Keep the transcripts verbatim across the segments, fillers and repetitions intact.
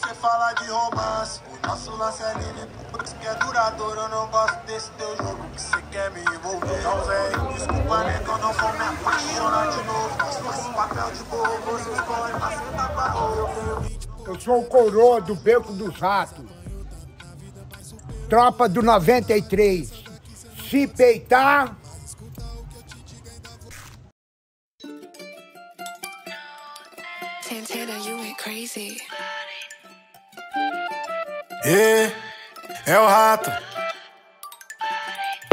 você fala de romance. O nosso lance é livre, por isso que é duradouro. Eu não gosto desse teu jogo que você quer me envolver. Então, velho, desculpa, né, que eu não vou me apaixonar de novo. Mas faço um papel de burro, você escolhe pra sentar pra roupa. Eu sou o coroa do Beco dos Ratos. Tropa do noventa e três. Se peitar... Tentena, you went crazy. Yeah, é o rato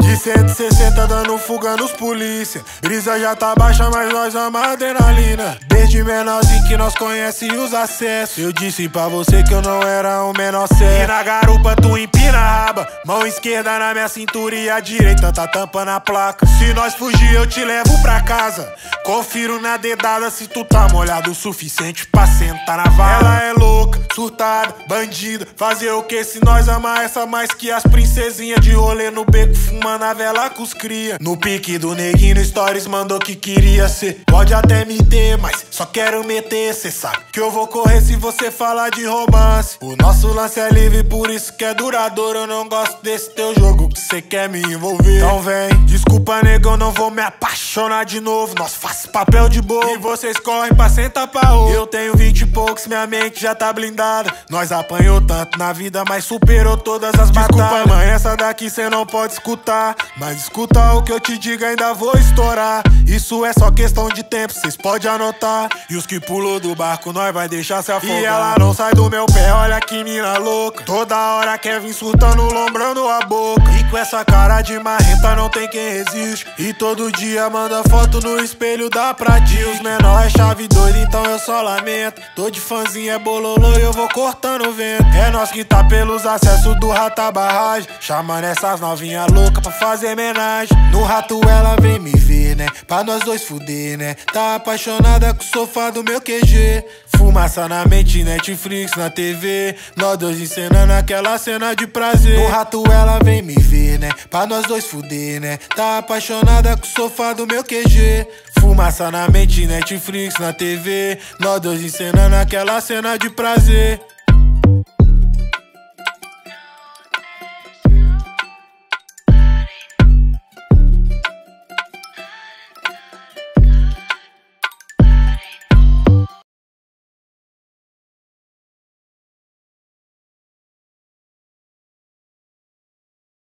de cento e sessenta dando fuga nos polícia. Brisa já tá baixa, mas nós amamos adrenalina. Desde menorzinho que nós conhece os acessos. Eu disse pra você que eu não era o menor certo. E na garupa tu empina a raba, mão esquerda na minha cintura e a direita tá tampando a placa. Se nós fugir eu te levo pra casa. Confiro na dedada se tu tá molhado o suficiente pra sentar na vara. Ela é louca, surtada, bandida. Fazer o que se nós amar essa mais que as princesinhas de rolê no beco, fumando a vela com os cria. No pique do neguinho stories mandou que queria ser. Pode até me ter, mas só quero meter. Cê sabe que eu vou correr se você falar de romance. O nosso lance é livre, por isso que é duradouro. Eu não gosto desse teu jogo que cê quer me envolver. Então vem, desculpa negão, não vou me apaixonar de novo. Nós fazemos papel de bobo e vocês correm pra sentar pra ouro. Eu tenho vinte e poucos, minha mente já tá blindada. Nós apanhou tanto na vida, mas superou todas as batalhas. Desculpa mãe, essa daqui cê não pode escutar, mas escuta o que eu te digo, ainda vou estourar. Isso é só questão de tempo, cês pode anotar. E os que pulou do barco, nós vai deixar se afogar. E ela não sai do meu pé, olha que mina louca. Toda hora quer vir surtando, lombrando a boca. E com essa cara de marreta não tem quem resiste. E todo dia manda foto no espelho dá pra ti. Os menor é chave doido, então eu só lamento. Tô de fãzinha, é bololô e eu vou cortando o vento. É nós que tá pelos acessos do Rata Barragem, chamando essas novinhas loucas pra fazer homenagem. No rato ela vem me ver, né, pra nós dois fuder, né. Tá apaixonada com o sofá do meu Q G. Fumaça na mente, Netflix na T V. Nós dois encenando aquela cena de prazer. No rato ela vem me ver, né, pra nós dois fuder, né. Tá apaixonada com o sofá do meu Q G. Fumaça na mente, Netflix na T V. Nós dois encenando aquela cena de prazer.